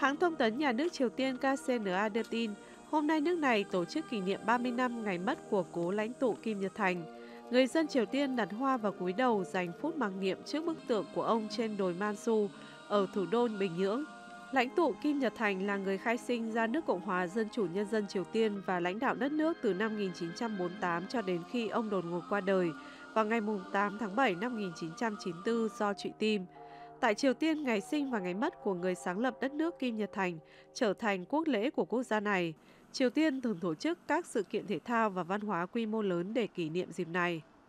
Hãng thông tấn nhà nước Triều Tiên KCNA đưa tin, hôm nay nước này tổ chức kỷ niệm 30 năm ngày mất của cố lãnh tụ Kim Nhật Thành. Người dân Triều Tiên đặt hoa và cúi đầu dành phút mặc niệm trước bức tượng của ông trên đồi Mansu ở thủ đô Bình Nhưỡng. Lãnh tụ Kim Nhật Thành là người khai sinh ra nước Cộng hòa Dân chủ Nhân dân Triều Tiên và lãnh đạo đất nước từ năm 1948 cho đến khi ông đột ngột qua đời vào ngày 8 tháng 7 năm 1994 do trụy tim. Tại Triều Tiên, ngày sinh và ngày mất của người sáng lập đất nước Kim Nhật Thành trở thành quốc lễ của quốc gia này. Triều Tiên thường tổ chức các sự kiện thể thao và văn hóa quy mô lớn để kỷ niệm dịp này.